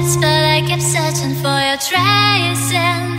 lights, but I kept searching for your traces.